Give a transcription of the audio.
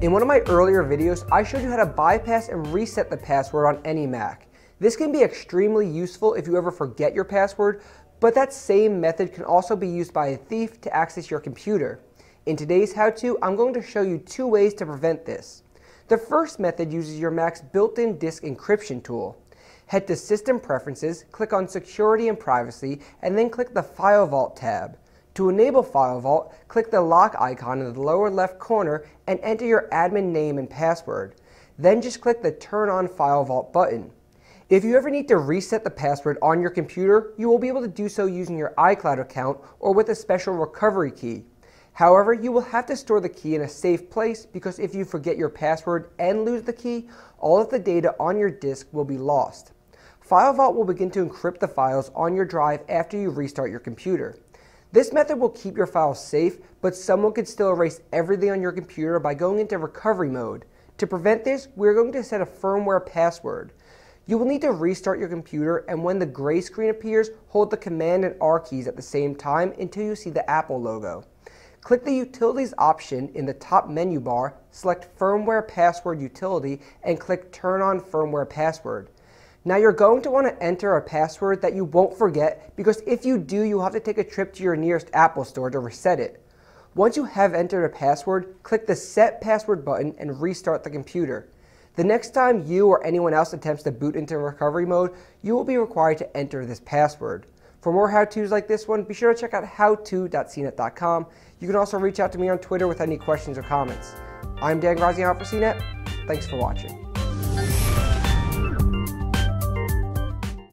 In one of my earlier videos, I showed you how to bypass and reset the password on any Mac. This can be extremely useful if you ever forget your password, but that same method can also be used by a thief to access your computer. In today's how-to, I'm going to show you two ways to prevent this. The first method uses your Mac's built-in disk encryption tool. Head to System Preferences, click on Security and Privacy, and then click the FileVault tab. To enable FileVault, click the lock icon in the lower left corner and enter your admin name and password. Then just click the Turn on FileVault button. If you ever need to reset the password on your computer, you will be able to do so using your iCloud account or with a special recovery key. However, you will have to store the key in a safe place because if you forget your password and lose the key, all of the data on your disk will be lost. FileVault will begin to encrypt the files on your drive after you restart your computer. This method will keep your files safe, but someone could still erase everything on your computer by going into recovery mode. To prevent this, we're going to set a firmware password. You will need to restart your computer, and when the gray screen appears, hold the Command and R keys at the same time until you see the Apple logo. Click the Utilities option in the top menu bar, select Firmware Password Utility, and click Turn on Firmware Password. Now you're going to want to enter a password that you won't forget because if you do, you'll have to take a trip to your nearest Apple store to reset it. Once you have entered a password, click the Set Password button and restart the computer. The next time you or anyone else attempts to boot into recovery mode, you will be required to enter this password. For more how-tos like this one, be sure to check out howto.cnet.com. You can also reach out to me on Twitter with any questions or comments. I'm Dan Graziano for CNET. Thanks for watching.